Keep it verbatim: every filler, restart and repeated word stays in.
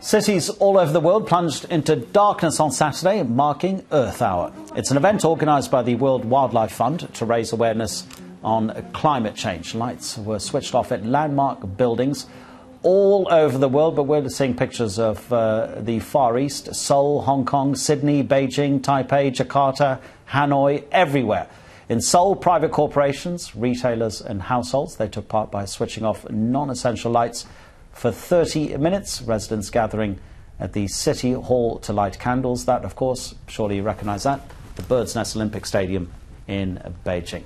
Cities all over the world plunged into darkness on Saturday, marking Earth Hour. It's an event organised by the World Wildlife Fund to raise awareness on climate change. Lights were switched off at landmark buildings all over the world, but we're seeing pictures of uh, the Far East, Seoul, Hong Kong, Sydney, Beijing, Taipei, Jakarta, Hanoi, everywhere. In Seoul, private corporations, retailers and households, they took part by switching off non-essential lights for thirty minutes, residents gathering at the City Hall to light candles. That, of course, surely you recognise that, the Bird's Nest Olympic Stadium in Beijing.